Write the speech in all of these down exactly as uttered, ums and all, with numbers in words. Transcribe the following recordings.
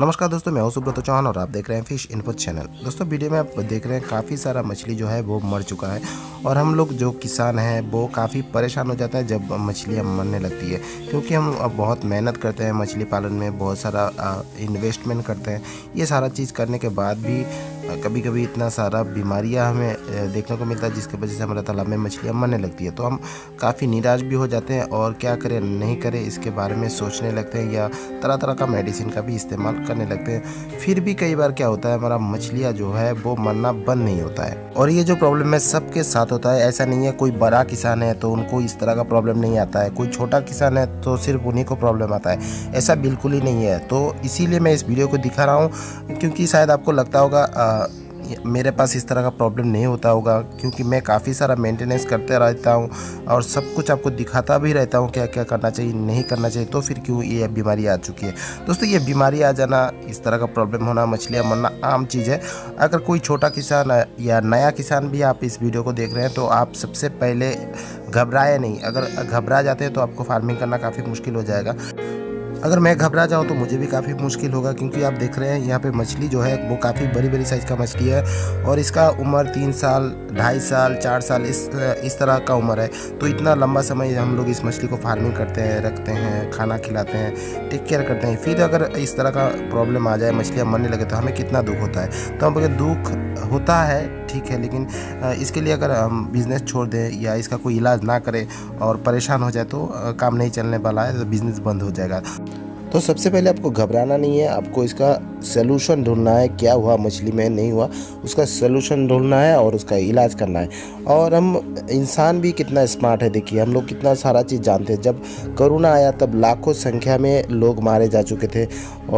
नमस्कार दोस्तों, मैं हूं सुब्रत चौहान और आप देख रहे हैं फिश इनफो चैनल। दोस्तों, वीडियो में आप देख रहे हैं काफ़ी सारा मछली जो है वो मर चुका है और हम लोग जो किसान हैं वो काफ़ी परेशान हो जाता है जब मछलियां मरने लगती है, क्योंकि हम बहुत मेहनत करते हैं मछली पालन में, बहुत सारा इन्वेस्टमेंट करते हैं। ये सारा चीज़ करने के बाद भी कभी कभी इतना सारा बीमारियां हमें देखने को मिलता है जिसकी वजह से हमारे तालाब में मछलियां मरने लगती है। तो हम काफ़ी निराश भी हो जाते हैं और क्या करें नहीं करें इसके बारे में सोचने लगते हैं या तरह तरह का मेडिसिन का भी इस्तेमाल करने लगते हैं। फिर भी कई बार क्या होता है, हमारा मछलियाँ जो है वो मरना बंद नहीं होता है। और ये जो प्रॉब्लम है सबके साथ होता है, ऐसा नहीं है कोई बड़ा किसान है तो उनको इस तरह का प्रॉब्लम नहीं आता है, कोई छोटा किसान है तो सिर्फ उन्हीं को प्रॉब्लम आता है, ऐसा बिल्कुल ही नहीं है। तो इसीलिए मैं इस वीडियो को दिखा रहा हूँ, क्योंकि शायद आपको लगता होगा मेरे पास इस तरह का प्रॉब्लम नहीं होता होगा, क्योंकि मैं काफ़ी सारा मेंटेनेंस करते रहता हूँ और सब कुछ आपको दिखाता भी रहता हूँ क्या क्या करना चाहिए नहीं करना चाहिए, तो फिर क्यों ये बीमारी आ चुकी है। दोस्तों, ये बीमारी आ जाना, इस तरह का प्रॉब्लम होना, मछलियाँ मरना आम चीज़ है। अगर कोई छोटा किसान या नया किसान भी आप इस वीडियो को देख रहे हैं तो आप सबसे पहले घबराए नहीं। अगर घबरा जाते हैं तो आपको फार्मिंग करना काफ़ी मुश्किल हो जाएगा। अगर मैं घबरा जाऊं तो मुझे भी काफ़ी मुश्किल होगा, क्योंकि आप देख रहे हैं यहाँ पे मछली जो है वो काफ़ी बड़ी बड़ी साइज़ का मछली है और इसका उम्र तीन साल ढाई साल चार साल इस इस तरह का उम्र है। तो इतना लंबा समय हम लोग इस मछली को फार्मिंग करते हैं, रखते हैं, खाना खिलाते हैं, टेक केयर करते हैं। फिर अगर इस तरह का प्रॉब्लम आ जाए, मछलियाँ मरने लगे तो हमें कितना दुख होता है। तो हमें दुख होता है, ठीक है, लेकिन इसके लिए अगर हम बिज़नेस छोड़ दें या इसका कोई इलाज ना करें और परेशान हो जाए तो काम नहीं चलने वाला है, तो बिज़नेस बंद हो जाएगा। तो सबसे पहले आपको घबराना नहीं है, आपको इसका सलूशन ढूंढना है। क्या हुआ मछली में, नहीं हुआ, उसका सलूशन ढूंढना है और उसका इलाज करना है। और हम इंसान भी कितना स्मार्ट है, देखिए हम लोग कितना सारा चीज़ जानते हैं। जब कोरोना आया तब लाखों संख्या में लोग मारे जा चुके थे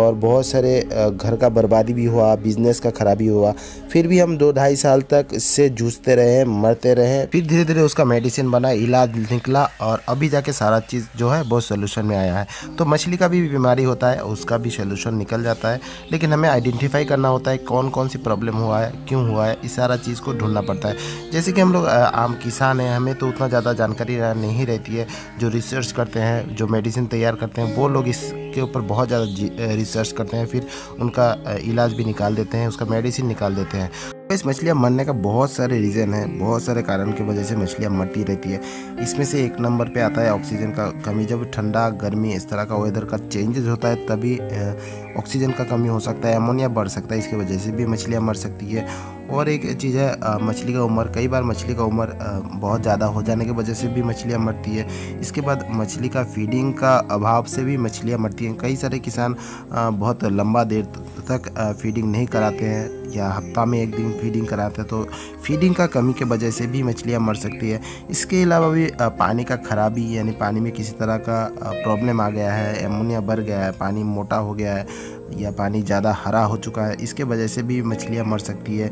और बहुत सारे घर का बर्बादी भी हुआ, बिजनेस का खराबी हुआ, फिर भी हम दो ढाई साल तक इससे जूझते रहे, मरते रहे। फिर धीरे धीरे उसका मेडिसिन बना, इलाज निकला और अभी जाके सारा चीज़ जो है बहुत सलूशन में आया है। तो मछली का भी बीमारी होता है, उसका भी सोल्यूशन निकल जाता है, लेकिन हमें आइडेंटिफाई करना होता है कौन कौन सी प्रॉब्लम हुआ है, क्यों हुआ है, इस सारा चीज़ को ढूंढना पड़ता है। जैसे कि हम लोग आम किसान हैं, हमें तो उतना ज़्यादा जानकारी नहीं रहती है। जो रिसर्च करते हैं, जो मेडिसिन तैयार करते हैं, वो लोग इसके ऊपर बहुत ज़्यादा रिसर्च करते हैं, फिर उनका इलाज भी निकाल देते हैं, उसका मेडिसिन निकाल देते हैं। इस मछलियाँ मरने का बहुत सारे रीज़न है, बहुत सारे कारण की वजह से मछलियाँ मरती रहती है। इसमें से एक नंबर पे आता है ऑक्सीजन का कमी। जब ठंडा गर्मी इस तरह का वेदर का चेंजेस होता है तभी ऑक्सीजन का कमी हो सकता है, अमोनिया बढ़ सकता है, इसकी वजह से भी मछलियाँ मर सकती है। और एक चीज़ है मछली का उम्र, कई बार मछली का उम्र बहुत ज़्यादा हो जाने की वजह से भी मछलियाँ मरती है। इसके बाद मछली का फीडिंग का अभाव से भी मछलियाँ मरती हैं। कई सारे किसान बहुत लंबा देर तक फीडिंग नहीं कराते हैं या हफ्ता में एक दिन फीडिंग कराते हैं, तो फीडिंग का कमी के वजह से भी मछलियाँ मर सकती है। इसके अलावा भी पानी का खराबी, यानी पानी में किसी तरह का प्रॉब्लम आ गया है, एमोनिया बढ़ गया है, पानी मोटा हो गया है या पानी ज़्यादा हरा हो चुका है, इसके वजह से भी मछलियाँ मर सकती है।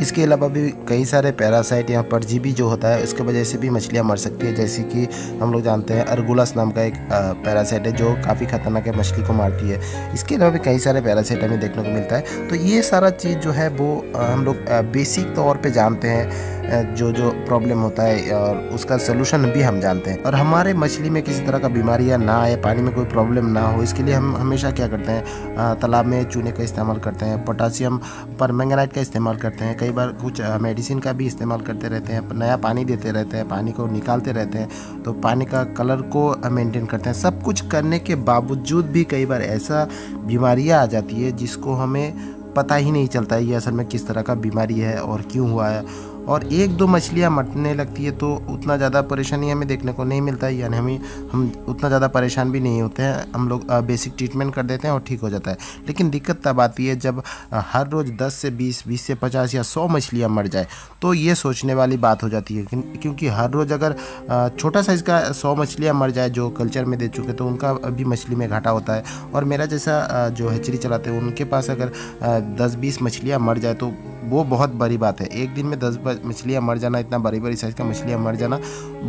इसके अलावा भी कई सारे पैरासाइट या परजीवी जो होता है उसके वजह से भी मछलियाँ मर सकती है। जैसे कि हम लोग जानते हैं अर्गुलस नाम का एक पैरासाइट है जो काफ़ी खतरनाक है, मछली को मारती है। इसके अलावा भी कई सारे पैरासाइट हमें देखने को मिलता है। तो ये सारा चीज़ जो है वो हम लोग बेसिक तौर पर जानते हैं, जो जो प्रॉब्लम होता है और उसका सलूशन भी हम जानते हैं। और हमारे मछली में किसी तरह का बीमारियाँ ना आए, पानी में कोई प्रॉब्लम ना हो, इसके लिए हम हमेशा क्या करते हैं, तालाब में चूने का इस्तेमाल करते हैं, पोटासियम परमैंगनेट का इस्तेमाल करते हैं, कई बार कुछ मेडिसिन का भी इस्तेमाल करते रहते हैं, नया पानी देते रहते हैं, पानी को निकालते रहते हैं, तो पानी का कलर को मेंटेन करते हैं। सब कुछ करने के बावजूद भी कई बार ऐसा बीमारियाँ आ जाती है जिसको हमें पता ही नहीं चलता है ये असल में किस तरह का बीमारी है और क्यों हुआ है। और एक दो मछलियाँ मरने लगती है तो उतना ज़्यादा परेशानी हमें देखने को नहीं मिलता है, यानी हमें हम उतना ज़्यादा परेशान भी नहीं होते हैं। हम लोग बेसिक ट्रीटमेंट कर देते हैं और ठीक हो जाता है। लेकिन दिक्कत तब आती है जब हर रोज़ दस से बीस, बीस से पचास या सौ मछलियाँ मर जाए, तो ये सोचने वाली बात हो जाती है। क्योंकि हर रोज़ अगर छोटा साइज़ का सौ मछलियाँ मर जाए जो कल्चर में दे चुके, तो उनका भी मछली में घाटा होता है। और मेरा जैसा जो हैचरी चलाते हैं उनके पास अगर दस बीस मछलियाँ मर जाए तो वो बहुत बड़ी बात है। एक दिन में दस मछलियाँ मर जाना, इतना बड़ी बड़ी साइज़ का मछलियाँ मर जाना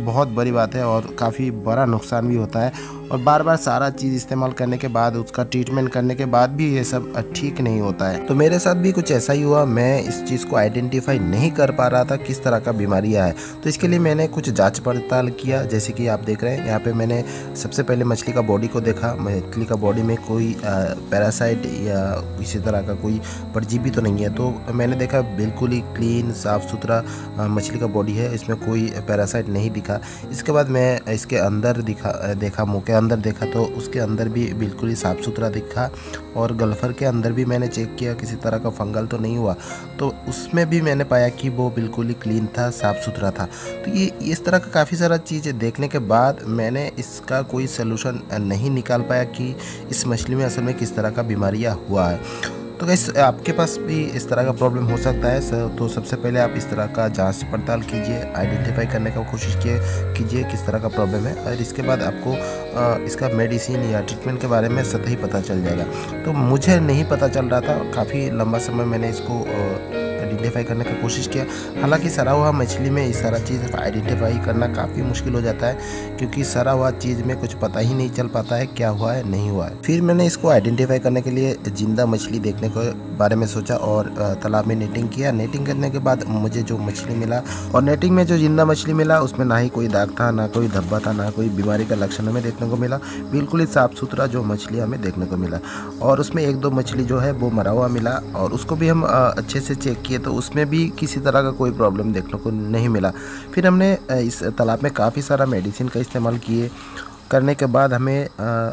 बहुत बड़ी बात है और काफ़ी बड़ा नुकसान भी होता है। और बार बार सारा चीज़ इस्तेमाल करने के बाद, उसका ट्रीटमेंट करने के बाद भी ये सब ठीक नहीं होता है। तो मेरे साथ भी कुछ ऐसा ही हुआ, मैं इस चीज़ को आइडेंटिफाई नहीं कर पा रहा था किस तरह का बीमारी है। तो इसके लिए मैंने कुछ जाँच पड़ताल किया, जैसे कि आप देख रहे हैं यहाँ पर मैंने सबसे पहले मछली का बॉडी को देखा। मछली का बॉडी में कोई पैरासाइट या किसी तरह का कोई परजीवी तो नहीं है। तो मैंने देखा बिल्कुल ही क्लीन साफ़ सुथरा मछली का बॉडी है, इसमें कोई पैरासाइट नहीं दिखा। इसके बाद मैं इसके अंदर दिखा देखा मुँह के अंदर देखा तो उसके अंदर भी बिल्कुल ही साफ़ सुथरा दिखा, और गलफर के अंदर भी मैंने चेक किया, किसी तरह का फंगल तो नहीं हुआ। तो उसमें भी मैंने पाया कि वो बिल्कुल ही क्लीन था, साफ़ सुथरा था। तो ये इस तरह का काफ़ी सारा चीज़ें देखने के बाद मैंने इसका कोई सलूशन नहीं निकाल पाया कि इस मछली में असल में किस तरह का बीमारियाँ हुआ है। तो गाइस आपके पास भी इस तरह का प्रॉब्लम हो सकता है। तो सबसे पहले आप इस तरह का जांच पड़ताल कीजिए, आइडेंटिफाई करने का कोशिश कीजिए किस तरह का प्रॉब्लम है, और इसके बाद आपको इसका मेडिसिन या ट्रीटमेंट के बारे में सतही पता चल जाएगा। तो मुझे नहीं पता चल रहा था, काफ़ी लंबा समय मैंने इसको आइडेंटिफाई करने की कोशिश किया। हालांकि सड़ा हुआ मछली में ये सारा चीज़ आइडेंटिफाई करना काफ़ी मुश्किल हो जाता है, क्योंकि सड़ा हुआ चीज़ में कुछ पता ही नहीं चल पाता है क्या हुआ है नहीं हुआ है। फिर मैंने इसको आइडेंटिफाई करने के लिए जिंदा मछली देखने के बारे में सोचा और तालाब में नेटिंग किया। नेटिंग करने के बाद मुझे जो मछली मिला, और नेटिंग में जो जिंदा मछली मिला उसमें ना ही कोई दाग था, ना कोई धब्बा था, ना कोई बीमारी का लक्षण हमें देखने को मिला। बिल्कुल ही साफ़ सुथरा जो मछली हमें देखने को मिला, और उसमें एक दो मछली जो है वो मरा हुआ मिला, और उसको भी हम अच्छे से चेक किए तो उसमें भी किसी तरह का कोई प्रॉब्लम देखने को नहीं मिला। फिर हमने इस तालाब में काफ़ी सारा मेडिसिन का इस्तेमाल किए करने के बाद हमें आ,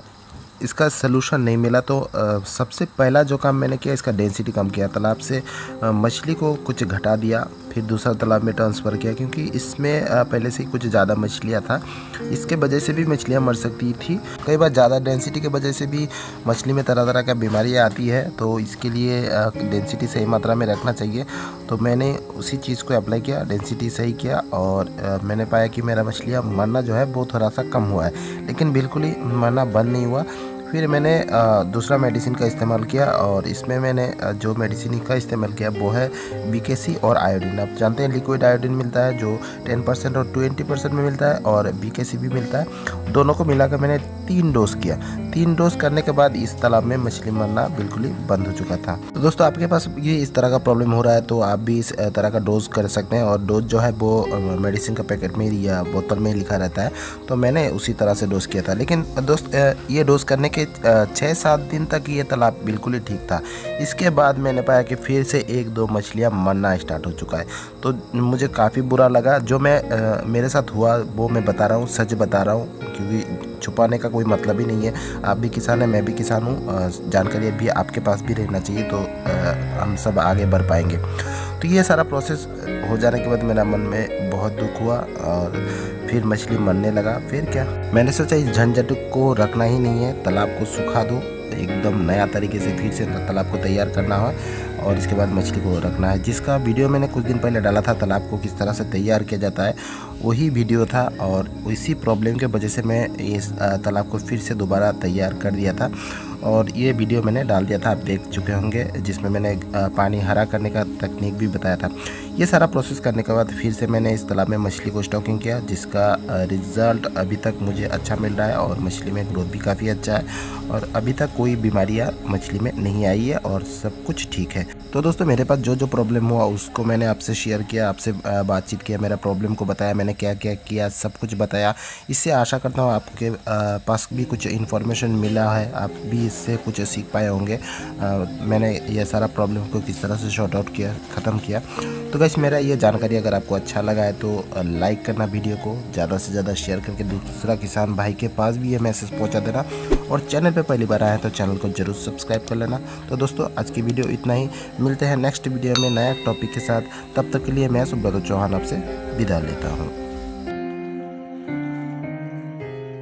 इसका सलूशन नहीं मिला। तो आ, सबसे पहला जो काम मैंने किया, इसका डेंसिटी कम किया, तालाब से मछली को कुछ घटा दिया, फिर दूसरा तालाब में ट्रांसफ़र किया, क्योंकि इसमें आ, पहले से ही कुछ ज़्यादा मछलियाँ था, इसके वजह से भी मछलियाँ मर सकती थी। कई बार ज़्यादा डेंसिटी के वजह से भी मछली में तरह तरह का बीमारियाँ आती है, तो इसके लिए डेंसिटी सही मात्रा में रखना चाहिए। तो मैंने उसी चीज़ को अप्लाई किया, डेंसिटी सही किया, और आ, मैंने पाया कि मेरा मछलियाँ मरना जो है वो थोड़ा सा कम हुआ है, लेकिन बिल्कुल ही मरना बंद नहीं हुआ। फिर मैंने दूसरा मेडिसिन का इस्तेमाल किया, और इसमें मैंने जो मेडिसिन का इस्तेमाल किया वो है बीकेसी और आयोडीन। आप जानते हैं लिक्विड आयोडीन मिलता है जो दस परसेंट और बीस परसेंट में मिलता है, और बीकेसी भी मिलता है। दोनों को मिलाकर मैंने तीन डोज किया। तीन डोज करने के बाद इस तालाब में मछली मरना बिल्कुल ही बंद हो चुका था। तो दोस्तों आपके पास ये इस तरह का प्रॉब्लम हो रहा है तो आप भी इस तरह का डोज कर सकते हैं, और डोज जो है वो मेडिसिन का पैकेट में या बोतल में लिखा रहता है, तो मैंने उसी तरह से डोज किया था। लेकिन दोस्त ये डोज करने के छः सात दिन तक ये तालाब बिल्कुल ही ठीक था। इसके बाद मैंने पाया कि फिर से एक दो मछलियाँ मरना स्टार्ट हो चुका है, तो मुझे काफ़ी बुरा लगा। जो मैं मेरे साथ हुआ वो मैं बता रहा हूँ, सच बता रहा हूँ, क्योंकि छुपाने का कोई मतलब ही नहीं है। आप भी किसान हैं, मैं भी किसान हूँ, जानकारी भी आपके पास भी रहना चाहिए, तो हम सब आगे बढ़ पाएंगे। तो ये सारा प्रोसेस हो जाने के बाद मेरा मन में बहुत दुख हुआ, और फिर मछली मरने लगा। फिर क्या मैंने सोचा, इस झंझट को रखना ही नहीं है, तालाब को सुखा दो, एकदम नया तरीके से फिर से तालाब को तैयार करना है, और इसके बाद मछली को रखना है। जिसका वीडियो मैंने कुछ दिन पहले डाला था, तालाब को किस तरह से तैयार किया जाता है, वही वीडियो था, और इसी प्रॉब्लम के वजह से मैं इस तालाब को फिर से दोबारा तैयार कर दिया था, और ये वीडियो मैंने डाल दिया था, आप देख चुके होंगे, जिसमें मैंने पानी हरा करने का तकनीक भी बताया था। ये सारा प्रोसेस करने के बाद फिर से मैंने इस तालाब में मछली को स्टॉकिंग किया, जिसका रिज़ल्ट अभी तक मुझे अच्छा मिल रहा है, और मछली में ग्रोथ भी काफ़ी अच्छा है, और अभी तक कोई बीमारियाँ मछली में नहीं आई है, और सब कुछ ठीक है। तो दोस्तों मेरे पास जो जो प्रॉब्लम हुआ उसको मैंने आपसे शेयर किया, आपसे बातचीत किया, मेरा प्रॉब्लम को बताया, मैंने क्या क्या किया सब कुछ बताया। इससे आशा करता हूँ आपके पास भी कुछ इन्फॉर्मेशन मिला है, आप भी इससे कुछ सीख पाए होंगे। आ, मैंने यह सारा प्रॉब्लम को किस तरह से शॉर्ट आउट किया, ख़त्म किया। तो गाइस मेरा ये जानकारी अगर आपको अच्छा लगा है तो लाइक करना वीडियो को, ज़्यादा से ज़्यादा शेयर करके दूसरा किसान भाई के पास भी ये मैसेज पहुँचा देना, और चैनल पर पहली बार आए तो चैनल को जरूर सब्सक्राइब कर लेना। तो दोस्तों आज की वीडियो इतना ही, मिलते हैं नेक्स्ट वीडियो में नया टॉपिक के साथ। तब तक के लिए मैं सुब्रत चौहान आपसे विदा लेता हूँ।